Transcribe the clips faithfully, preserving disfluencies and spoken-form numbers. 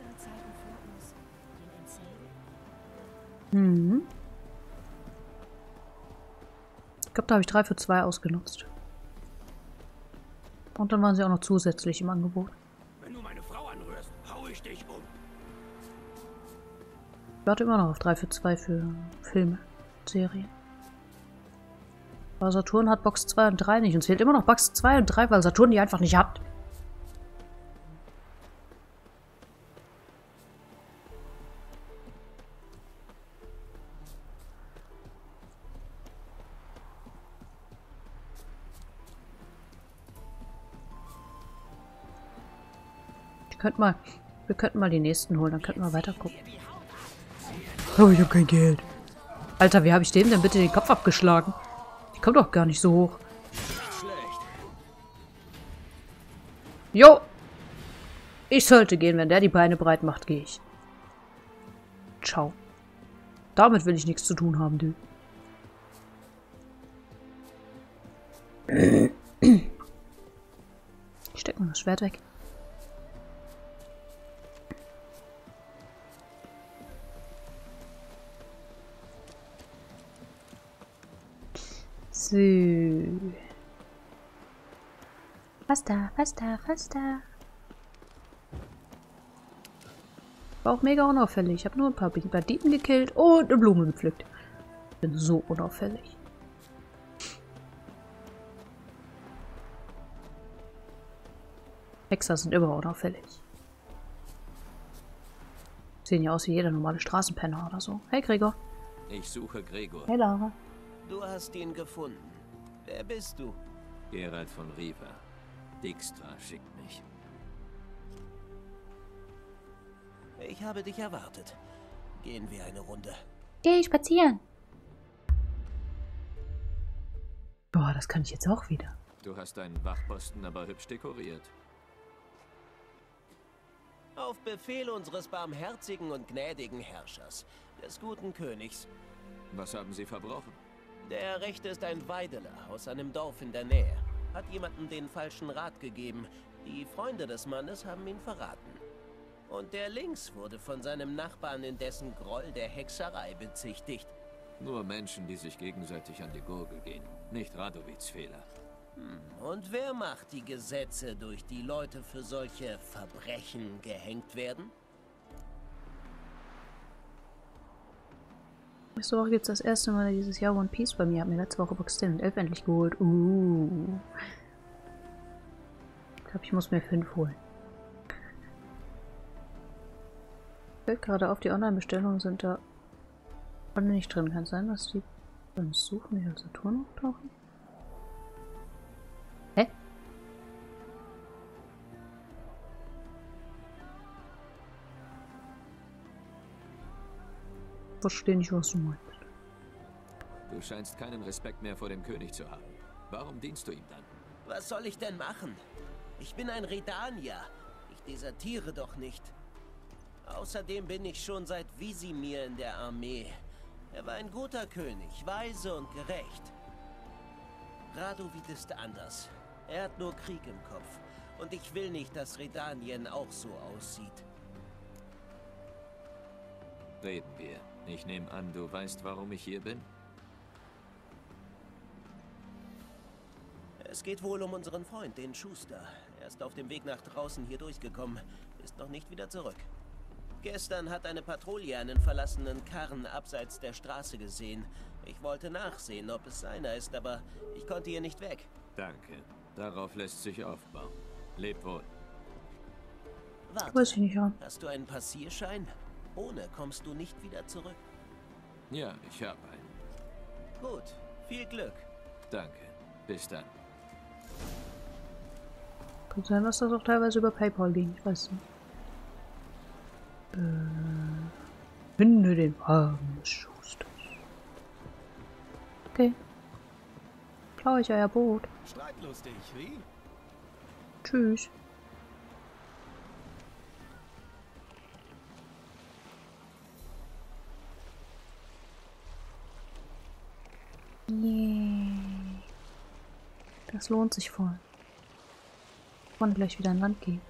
bessere Zeiten vor uns. Hm. Ich glaube, da habe ich drei für zwei ausgenutzt. Und dann waren sie auch noch zusätzlich im Angebot. Wenn du meine Frau anrührst, hau ich dich um. Ich warte immer noch auf drei für zwei für Filme, Serien. Aber Saturn hat Box zwei und drei nicht. Und es fehlt immer noch Box zwei und drei, weil Saturn die einfach nicht habt. Könnt mal, wir könnten mal die nächsten holen, dann könnten wir weiter gucken. Oh, ich habe kein Geld. Alter, wie habe ich dem denn bitte den Kopf abgeschlagen? Ich komme doch gar nicht so hoch. Jo! Ich sollte gehen, wenn der die Beine breit macht, gehe ich. Ciao. Damit will ich nichts zu tun haben, du. Ich stecke mir das Schwert weg. Was da, was da, was da. War auch mega unauffällig. Ich habe nur ein paar Banditen gekillt und eine Blume gepflückt. Bin so unauffällig. Hexer sind immer unauffällig. Sehen ja aus wie jeder normale Straßenpenner oder so. Hey Gregor. Ich suche Gregor. Hey Laura. Du hast ihn gefunden. Wer bist du? Geralt von Riva. Dijkstra schickt mich. Ich habe dich erwartet. Gehen wir eine Runde. Geh spazieren. Boah, das kann ich jetzt auch wieder. Du hast deinen Wachposten aber hübsch dekoriert. Auf Befehl unseres barmherzigen und gnädigen Herrschers, des guten Königs. Was haben Sie verbrochen? Der Rechte ist ein Weideler aus einem Dorf in der Nähe. Hat jemandem den falschen Rat gegeben. Die Freunde des Mannes haben ihn verraten. Und der Links wurde von seinem Nachbarn in dessen Groll der Hexerei bezichtigt. Nur Menschen, die sich gegenseitig an die Gurgel gehen. Nicht Radovids Fehler. Hm. Und wer macht die Gesetze, durch die Leute für solche Verbrechen gehängt werden? Nächste Woche gibt es das erste Mal dieses Jahr One Piece bei mir. Hab mir letzte Woche Box zehn und elf endlich geholt. Uh. Ich glaube, ich muss mir fünf holen. Fällt gerade auf, die Online-Bestellungen sind da online nicht drin. Kann sein, dass die uns suchen, die auf Saturn auftauchen? Hä? Ich verstehe nicht, was du meinst. Du scheinst keinen Respekt mehr vor dem König zu haben. Warum dienst du ihm dann? Was soll ich denn machen? Ich bin ein Redanier. Ich desertiere doch nicht. Außerdem bin ich schon seit Visimir in der Armee. Er war ein guter König, weise und gerecht. Radovid ist anders. Er hat nur Krieg im Kopf. Und ich will nicht, dass Redanien auch so aussieht. Reden wir. Ich nehme an, du weißt, warum ich hier bin? Es geht wohl um unseren Freund, den Schuster. Er ist auf dem Weg nach draußen hier durchgekommen, ist noch nicht wieder zurück. Gestern hat eine Patrouille einen verlassenen Karren abseits der Straße gesehen. Ich wollte nachsehen, ob es seiner ist, aber ich konnte hier nicht weg. Danke. Darauf lässt sich aufbauen. Leb wohl. Warte, weiß ich nicht, ja. Hast du einen Passierschein? Ohne kommst du nicht wieder zurück. Ja, ich habe einen. Gut, viel Glück. Danke, bis dann. Kann sein, dass das auch teilweise über PayPal ging, ich weiß nicht. Äh, finde den Arm des Schusters. Okay. Klau ich euer Boot. Streitlustig, wie? Tschüss. Yeah. Das lohnt sich voll. Ich kann gleich wieder an Land gehen.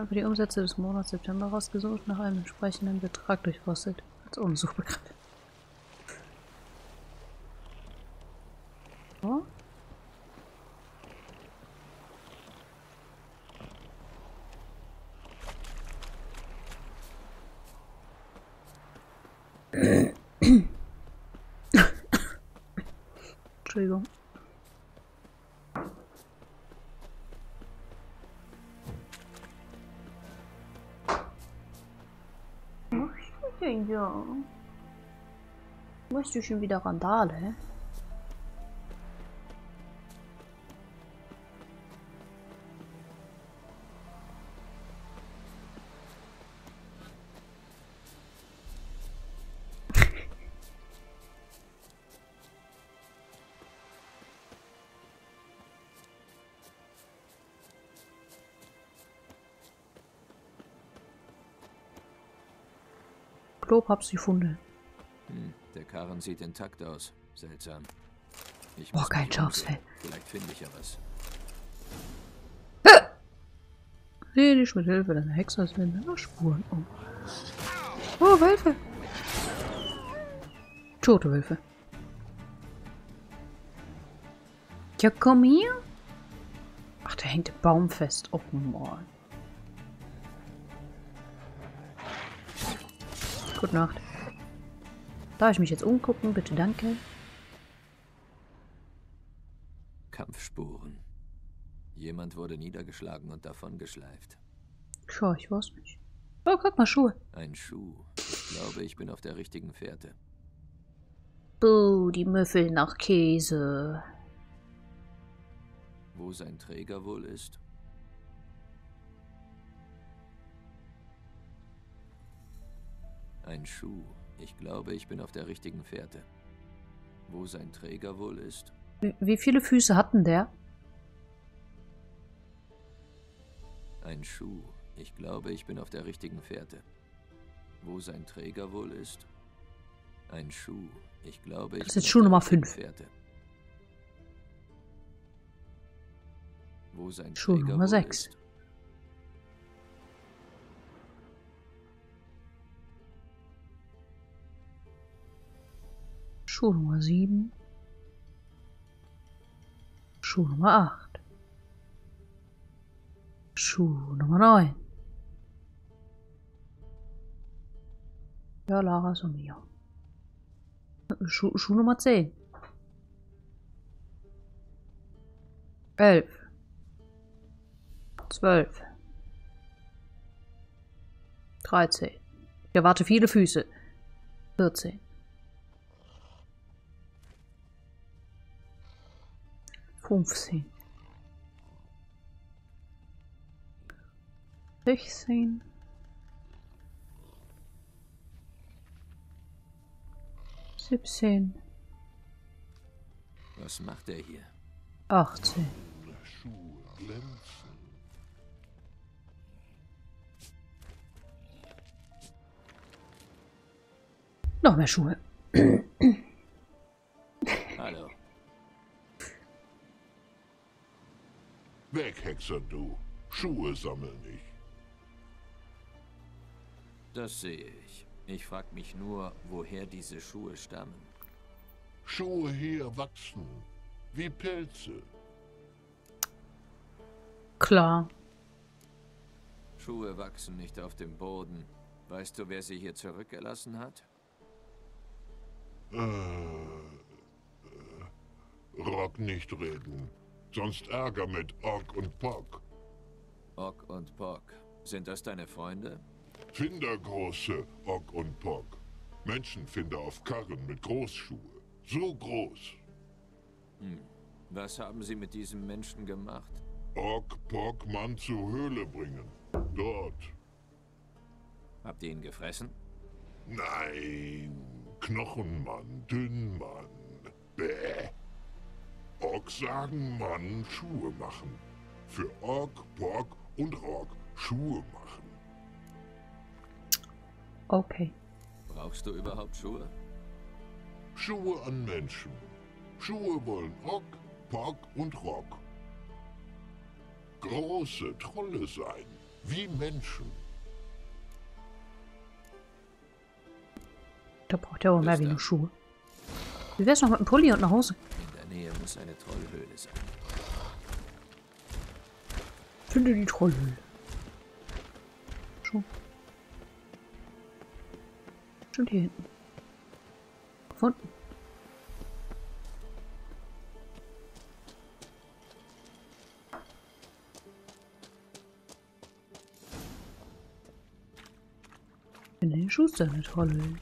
habe die Umsätze des Monats September rausgesucht, nach einem entsprechenden Betrag durchforstet. Als Umsuchbegriff. So. Entschuldigung. Ja. Machst du schon wieder Randale? Lob hab's gefunden. Hm, der Karren sieht intakt aus. Seltsam. Ich oh, kein Schafsfell. Vielleicht finde ich ja was. Ah! Seh dich mit Hilfe deiner Hexerswinde nach Spuren um. Oh, Wölfe! Tote Wölfe. Ja, komm hier. Ach, der hängt im Baum fest. Oh, Mann. Gute Nacht. Darf ich mich jetzt umgucken? Bitte, danke. Kampfspuren. Jemand wurde niedergeschlagen und davongeschleift. Schau, ich weiß nicht. Oh, guck mal, Schuhe. Ein Schuh. Ich glaube, ich bin auf der richtigen Fährte. Buh, die Müffel nach Käse. Wo sein Träger wohl ist? Ein Schuh. Ich glaube, ich bin auf der richtigen Fährte. Wo sein Träger wohl ist. Wie viele Füße hatten der? Ein Schuh. Ich glaube, ich bin auf der richtigen Fährte. Wo sein Träger wohl ist. Ein Schuh. Ich glaube, ich bin auf der richtigen Fährte. Das ist jetzt Schuh Nummer fünf. Wo sein Träger wohl ist. Schuh Nummer sechs. Schuh Nummer sieben. Schuh Nummer acht. Schuh Nummer neun. Ja, Lara ist um hier. Schuh, Schuh Nummer zehn. elf. zwölf. dreizehn. Ich erwarte viele Füße. vierzehn. fünfzehn. sechzehn. siebzehn. Was macht er hier? achtzehn. Noch mehr Schuhe. Hallo. Weg, Hexer, du. Schuhe sammel nicht. Das sehe ich. Ich frag mich nur, woher diese Schuhe stammen. Schuhe hier wachsen. Wie Pilze. Klar. Schuhe wachsen nicht auf dem Boden. Weißt du, wer sie hier zurückgelassen hat? Äh, äh, Rock nicht reden. Sonst Ärger mit Ork und Pock. Ork und Pock. Sind das deine Freunde? Findergroße Ork und Pock. Menschenfinder auf Karren mit Großschuhe. So groß. Hm. Was haben sie mit diesem Menschen gemacht? Ork, Pock, Mann zur Höhle bringen. Dort. Habt ihr ihn gefressen? Nein. Knochenmann, Dünnmann. Bäh. Ork sagen, Mann, Schuhe machen. Für Ork, Pork und Rock Schuhe machen. Okay. Brauchst du überhaupt Schuhe? Schuhe an Menschen. Schuhe wollen Ork, Pork und Rock. Große Trolle sein. wie Menschen. Da braucht er auch mehr wie nur Schuhe. Wie wär's noch mit einem Pulli und einer Hose? In der Nähe muss eine Trollhöhle sein. Finde die Trollhöhle. Schon. Schon hier hinten. Gefunden. Finde den Schuster eine Trollhöhle.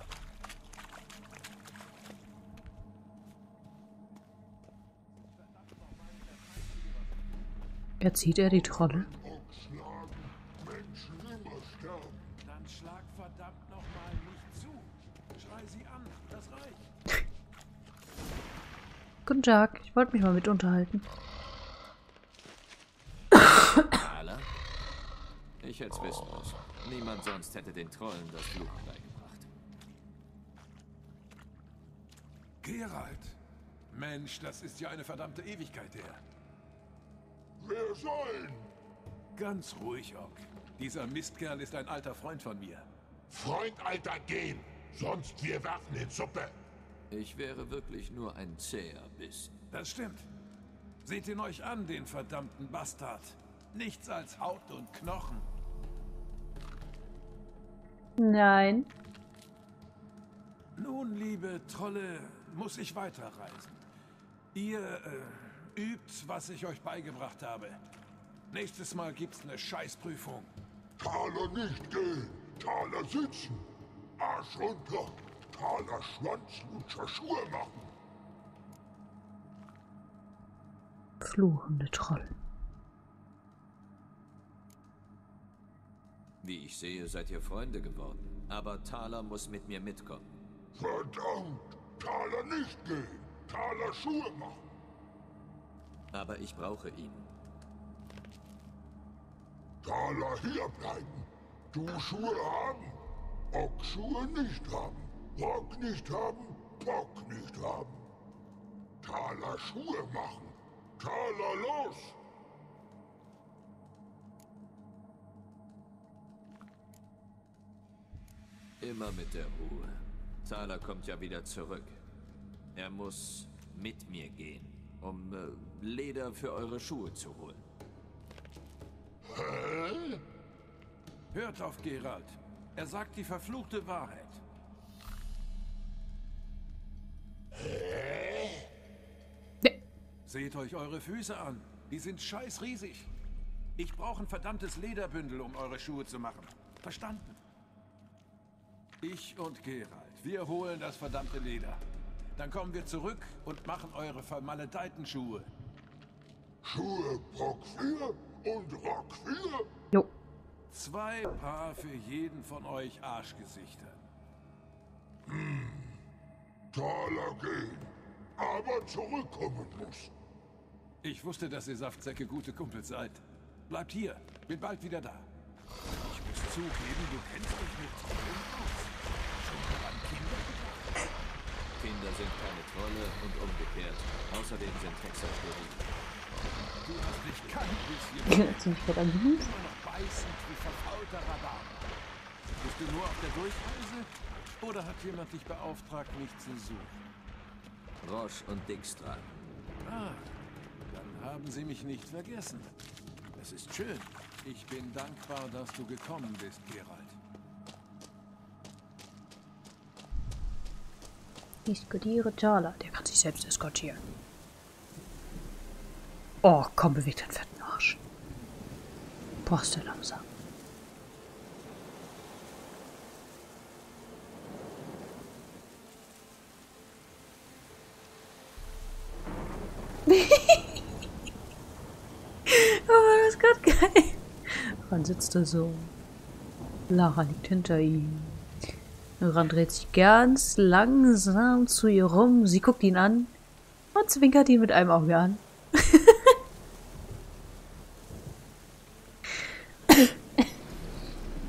Erzieht er die Trolle? Dann schlag verdammt noch mal nicht zu. Schrei sie an, das reicht. Guten Tag, ich wollte mich mal mit unterhalten. Maler? Ich hätte es wissen müssen. Niemand sonst hätte den Trollen das Fluchen beigebracht. Geralt! Mensch, das ist ja eine verdammte Ewigkeit her. Wer soll? Ganz ruhig, Ork. Dieser Mistkerl ist ein alter Freund von mir. Freund, Alter, gehen! Sonst wir werfen in Suppe! Ich wäre wirklich nur ein zäher Biss. Das stimmt. Seht ihn euch an, den verdammten Bastard. Nichts als Haut und Knochen. Nein. Nun, liebe Trolle, muss ich weiterreisen. Ihr, äh... übt, was ich euch beigebracht habe. Nächstes Mal gibt's eine Scheißprüfung. Taler nicht gehen, Taler sitzen. Arsch runter, Taler schwanzen und Schuhe machen. Fluchende Troll. Wie ich sehe, seid ihr Freunde geworden. Aber Taler muss mit mir mitkommen. Verdammt, Taler nicht gehen, Taler Schuhe machen. Aber ich brauche ihn. Taler hier bleiben. Du Schuhe haben. Ock Schuhe nicht haben. Rock nicht haben. Pock nicht haben. Taler Schuhe machen. Taler los. Immer mit der Ruhe. Taler kommt ja wieder zurück. Er muss mit mir gehen, um äh, Leder für eure Schuhe zu holen. Hä? Hört auf Geralt. Er sagt die verfluchte Wahrheit. Hä? Nee. Seht euch eure Füße an. Die sind scheiß riesig. Ich brauche ein verdammtes Lederbündel, um eure Schuhe zu machen. Verstanden? Ich und Geralt, wir holen das verdammte Leder. Dann kommen wir zurück und machen eure vermaledeiten Schuhe. Schuhe Rock vier und Rock vier? Jo. Zwei Paar für jeden von euch Arschgesichter. Hm. Taler gehen, aber zurückkommen muss. Ich wusste, dass ihr Saftsäcke gute Kumpels seid. Bleibt hier, bin bald wieder da. Ich muss zugeben, du kennst mich mit Trollen aus. Schon mal an Kinder gedacht. Kinder sind keine Trolle und umgekehrt. Außerdem sind Hexer steril. Du hast dich kein bisschen. Jetzt bin ich gerade am Hund. Beißend wie verfaulter Rhabarber. Bist du nur auf der Durchreise? Oder hat jemand dich beauftragt, mich zu suchen? Roche und Dijkstra. Ah, dann haben sie mich nicht vergessen. Das ist schön. Ich bin dankbar, dass du gekommen bist, Geralt. Eskortiere Taler. Der kann sich selbst eskortieren. Oh, komm, beweg den fetten Arsch. Brauchst du langsam. Oh, das ist gerade geil. Dann sitzt er so. Lara liegt hinter ihm. Noran dreht sich ganz langsam zu ihr rum. Sie guckt ihn an und zwinkert ihn mit einem Auge an.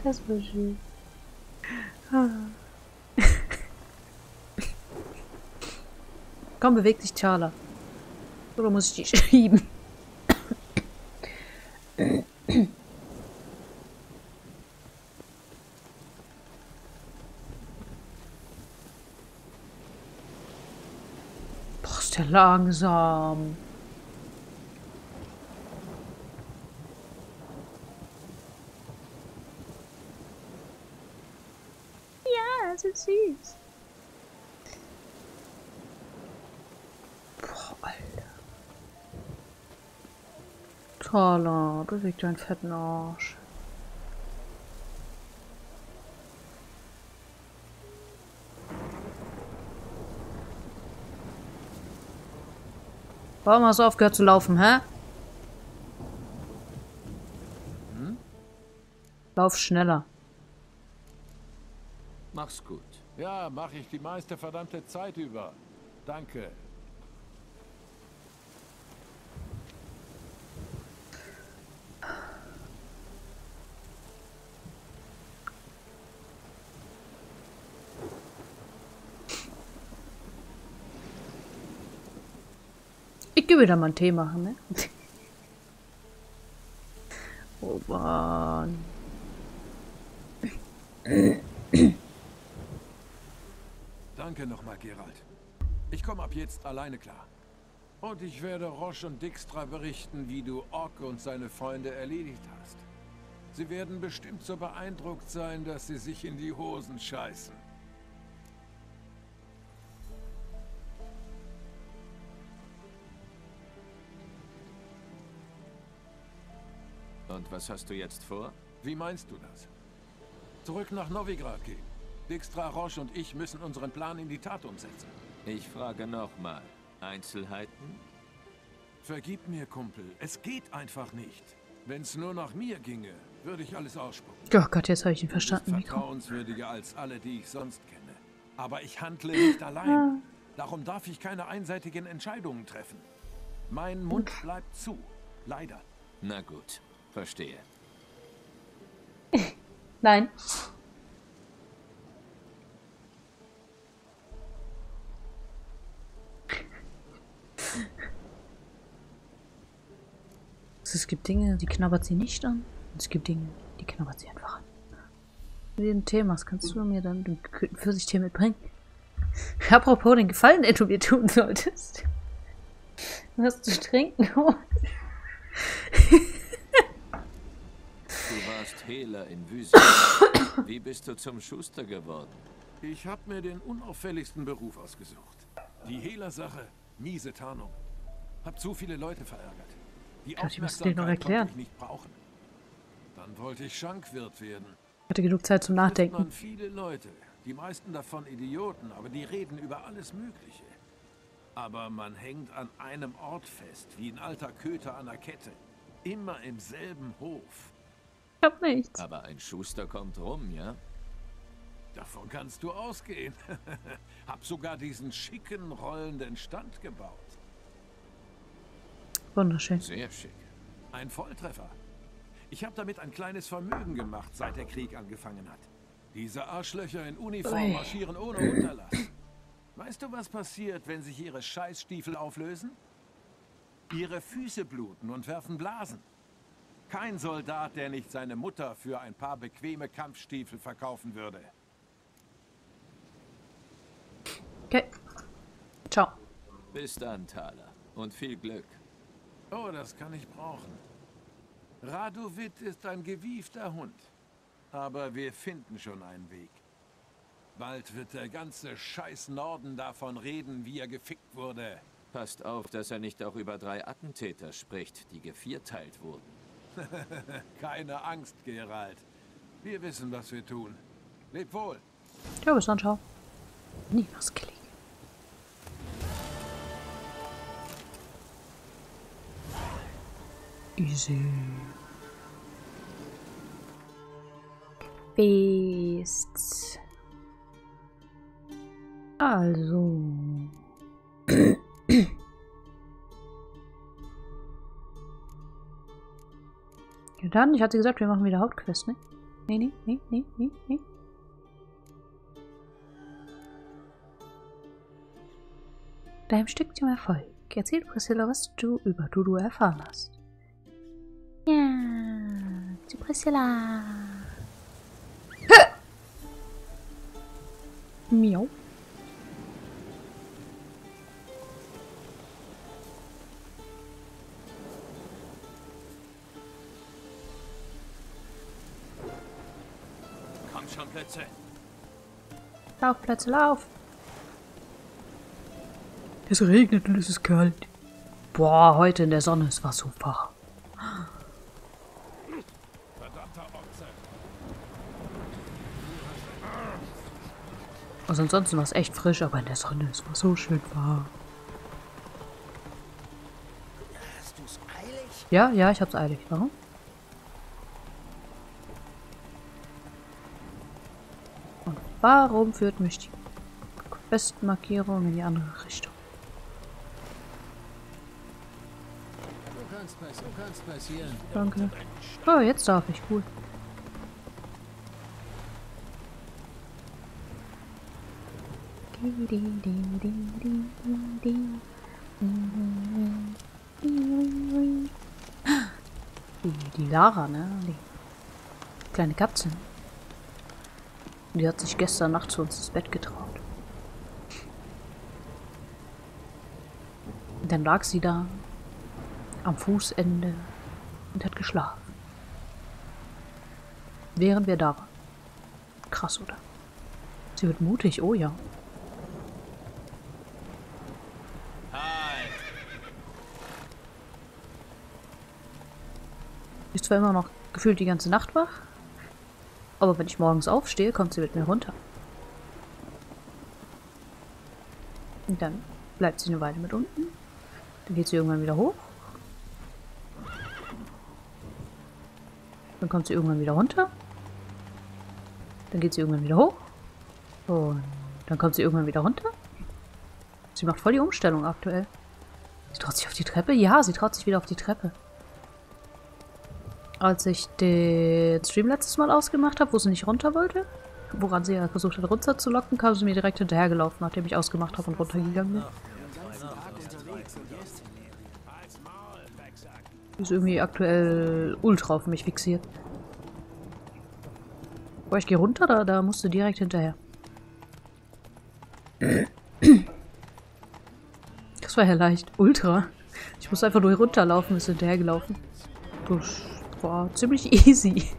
Das war schön. Komm, beweg dich, Taler. Oder muss ich dich schieben? ist der langsam. Ja, so süß. Boah, Alter. Tala, beweg deinen fetten Arsch. Warum hast du aufgehört zu laufen, hä? Hm? Lauf schneller. Mach's gut. Ja, mach ich die meiste verdammte Zeit über. Danke. Ich will wieder mal einen Tee machen, ne? Oh Mann. Danke nochmal, Geralt. Ich komme ab jetzt alleine klar. Und ich werde Roche und Dijkstra berichten, wie du Ork und seine Freunde erledigt hast. Sie werden bestimmt so beeindruckt sein, dass sie sich in die Hosen scheißen. Und was hast du jetzt vor? Wie meinst du das? Zurück nach Novigrad gehen. Dijkstra, Roche und ich müssen unseren Plan in die Tat umsetzen. Ich frage nochmal. Einzelheiten? Vergib mir, Kumpel. Es geht einfach nicht. Wenn es nur nach mir ginge, würde ich alles ausspucken. Oh Gott, jetzt habe ich ihn verstanden. Du bist vertrauenswürdiger als alle, die ich sonst kenne. Aber ich handle nicht allein. Darum darf ich keine einseitigen Entscheidungen treffen. Mein Mund bleibt zu. Leider. Na gut. Verstehe. Nein. Es gibt Dinge, die knabbert sie nicht an. Und es gibt Dinge, die knabbert sie einfach an. Mit dem Thema, kannst du mir dann den Pfirsichtee mitbringen? Apropos den Gefallen, den du mir tun solltest. Was zu trinken holen. Fehler in Visimir. Wie bist du zum Schuster geworden? Ich habe mir den unauffälligsten Beruf ausgesucht. Die Hehler-Sache, miese Tarnung. Hab zu viele Leute verärgert. Die Aufmerksamkeit konnte ich nicht brauchen. Dann wollte ich Schankwirt werden. Hatte genug Zeit zum Nachdenken. Man viele Leute, die meisten davon Idioten, aber die reden über alles Mögliche. Aber man hängt an einem Ort fest, wie ein alter Köter an der Kette. Immer im selben Hof. Ich hab nichts. Aber ein Schuster kommt rum, ja? Davon kannst du ausgehen. Hab sogar diesen schicken, rollenden Stand gebaut. Wunderschön. Sehr schick. Ein Volltreffer. Ich habe damit ein kleines Vermögen gemacht, seit der Krieg angefangen hat. Diese Arschlöcher in Uniform Ui. marschieren ohne Unterlass. Weißt du, was passiert, wenn sich ihre Scheißstiefel auflösen? Ihre Füße bluten und werfen Blasen. Kein Soldat, der nicht seine Mutter für ein paar bequeme Kampfstiefel verkaufen würde. Okay. Ciao. Bis dann, Thaler. Und viel Glück. Oh, das kann ich brauchen. Radovid ist ein gewiefter Hund. Aber wir finden schon einen Weg. Bald wird der ganze scheiß Norden davon reden, wie er gefickt wurde. Passt auf, dass er nicht auch über drei Attentäter spricht, die gevierteilt wurden. Keine Angst, Geralt. Wir wissen, was wir tun. Lebt wohl. Ja, bis dann, ciao. Nie was gelegen. Easy. Beasts. Also. Dann, ich hatte gesagt, wir machen wieder Hauptquest, ne? Nee, nee, nee, nee, nee, nee. Deinem Stück zum Erfolg. Erzähl Priscilla, was du über Dudu erfahren hast. Ja, zu Priscilla. Miau. schon, Plötze. Lauf, Plötze, lauf. Es regnet und es ist kalt. Boah, heute in der Sonne, es war super. Also ansonsten war es echt frisch, aber in der Sonne, es war so schön warm. Hast du's eilig? Ja, ja, ich hab's eilig. Warum? Und warum führt mich die Questmarkierung in die andere Richtung? Danke. Oh, jetzt darf ich. Cool. Die Lara, ne? Die kleine Katze. Die hat sich gestern Nacht zu uns ins Bett getraut. Und dann lag sie da am Fußende und hat geschlafen. Während wir da waren. Krass, oder? Sie wird mutig, oh ja. Hi. Ist zwar immer noch gefühlt die ganze Nacht wach, aber wenn ich morgens aufstehe, kommt sie mit mir runter. Und dann bleibt sie eine Weile mit unten. Dann geht sie irgendwann wieder hoch. Dann kommt sie irgendwann wieder runter. Dann geht sie irgendwann wieder hoch. Und dann kommt sie irgendwann wieder runter. Sie macht voll die Umstellung aktuell. Sie traut sich auf die Treppe? Ja, sie traut sich wieder auf die Treppe. Als ich den Stream letztes Mal ausgemacht habe, wo sie nicht runter wollte, woran sie ja versucht hat runterzulocken, kam sie mir direkt hinterhergelaufen, nachdem ich ausgemacht habe und runtergegangen bin. Ist irgendwie aktuell ultra auf mich fixiert. Boah, ich gehe runter, da, da musst du direkt hinterher. Das war ja leicht. Ultra. Ich musste einfach nur runterlaufen, ist hinterhergelaufen. Das war ziemlich easy.